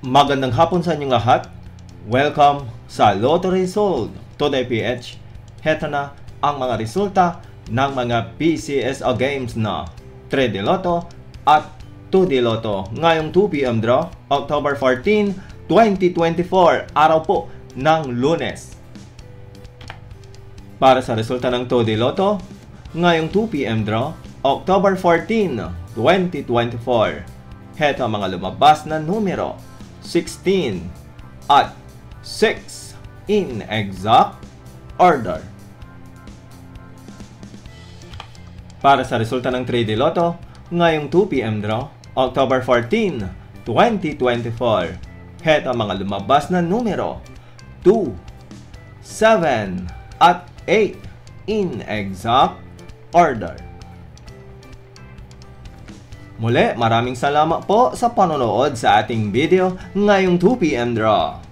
Magandang hapon sa inyong lahat. Welcome sa Lotto Result Today PH. Heto na ang mga resulta ng mga PCSO games na 3D Lotto at 2D Lotto. Ngayong 2 PM draw, October 14, 2024, araw po ng Lunes. Para sa resulta ng 2D Lotto, ngayong 2 PM draw, October 14, 2024. Heto ang mga lumabas na numero. 16 at 6 in exact order. Para sa resulta ng 3D Lotto, ngayong 2 PM draw, October 14, 2024. Heto ang mga lumabas na numero. 2, 7 at 8 in exact order. Muli, maraming salamat po sa panonood sa ating video ngayong 2 PM draw.